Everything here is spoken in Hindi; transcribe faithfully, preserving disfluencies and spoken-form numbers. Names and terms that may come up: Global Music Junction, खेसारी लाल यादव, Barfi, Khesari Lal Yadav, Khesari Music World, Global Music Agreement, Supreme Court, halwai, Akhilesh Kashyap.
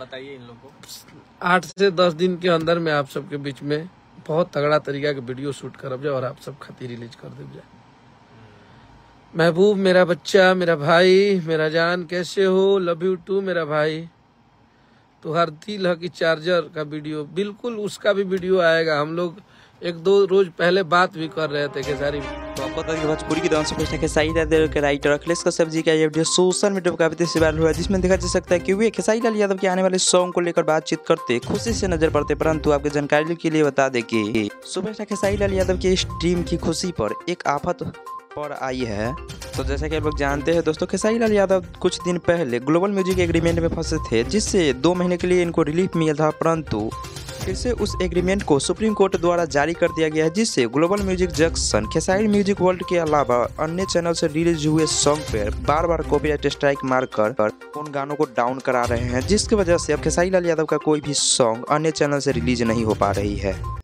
बताइए इन लोगों को। आठ से दस दिन के अंदर में आप सबके बीच में बहुत तगड़ा तरीका के वीडियो शूट करब जाए और आप सब खातिर रिलीज कर देव जाए। महबूब मेरा बच्चा, मेरा भाई, मेरा जान, कैसे हो, लव यू टू मेरा भाई। तो हर दिल है कि चार्जर का वीडियो बिल्कुल, उसका भी वीडियो आएगा। हम लोग एक दो रोज पहले बात भी कर रहे थे खेसारी। तो आपको बता दें कि भोजपुरी की दौन से पूछना खेसारी लाल यादव के राइटर अखिलेश कश्यप जी का यह वीडियो सोशल मीडिया पर काफी तेजी से वायरल हुआ है, जिसमें देखा जा सकता है कि वे खेसारी लाल यादव के आने वाले सॉन्ग को लेकर बातचीत करते खुशी से नजर पड़ते। परंतु आपकी जानकारी के लिए बता दें कि सुपरस्टार खेसारी लाल यादव की इस टीम की खुशी पर एक आफत पर आई है। तो जैसा कि आप लोग जानते हैं दोस्तों, खेसारी लाल यादव कुछ दिन पहले ग्लोबल म्यूजिक एग्रीमेंट में फंसे थे, जिससे दो महीने के लिए इनको रिलीफ मिला था। परंतु फिर से उस एग्रीमेंट को सुप्रीम कोर्ट द्वारा जारी कर दिया गया है, जिससे global music junction Khesari music world के अलावा अन्य चैनल से रिलीज हुए सॉन्ग पर बार बार कॉपीराइट स्ट्राइक मारकर उन गानों को डाउन करा रहे हैं, जिसकी वजह से अब खेसारी लाल यादव का कोई भी सॉन्ग अन्य चैनल से रिलीज नहीं हो पा रही है।